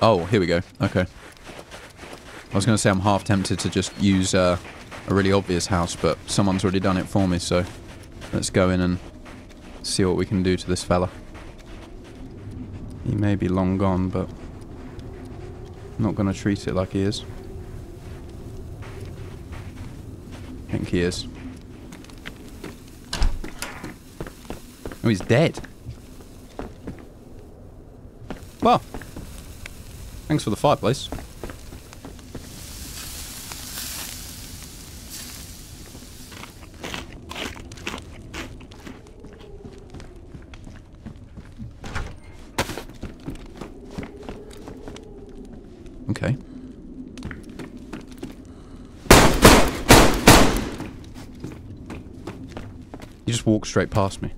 Oh, here we go. Okay. I was going to say I'm half tempted to just use a really obvious house, but someone's already done it for me, so let's go in and see what we can do to this fella. He may be long gone, but I'm not going to treat it like he is. I think he is. Oh, he's dead. Well, thanks for the fireplace. Okay. You just walked straight past me.